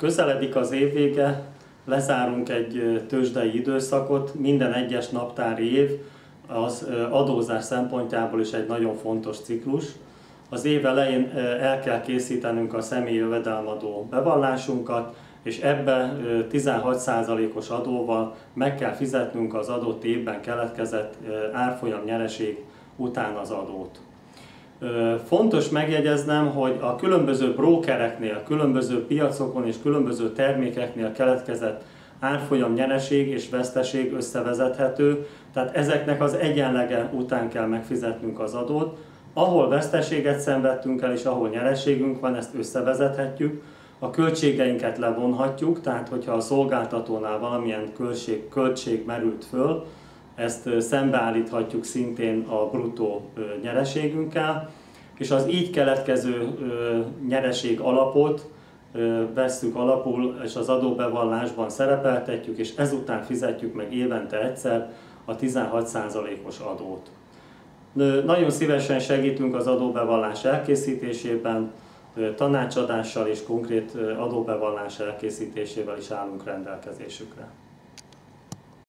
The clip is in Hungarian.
Közeledik az évvége, lezárunk egy tőzsdei időszakot, minden egyes naptári év az adózás szempontjából is egy nagyon fontos ciklus. Az év elején el kell készítenünk a személyi jövedelemadó bevallásunkat, és ebbe 16%-os adóval meg kell fizetnünk az adott évben keletkezett árfolyam nyereség után az adót. Fontos megjegyeznem, hogy a különböző brókereknél, különböző piacokon és különböző termékeknél keletkezett árfolyam nyereség és veszteség összevezethető, tehát ezeknek az egyenlege után kell megfizetnünk az adót. Ahol veszteséget szenvedtünk el és ahol nyereségünk van, ezt összevezethetjük, a költségeinket levonhatjuk, tehát hogyha a szolgáltatónál valamilyen költség merült föl, ezt szembeállíthatjuk szintén a bruttó nyereségünkkel, és az így keletkező nyereség alapot vesszük alapul, és az adóbevallásban szerepeltetjük, és ezután fizetjük meg évente egyszer a 16%-os adót. Nagyon szívesen segítünk az adóbevallás elkészítésében, tanácsadással és konkrét adóbevallás elkészítésével is állunk rendelkezésükre.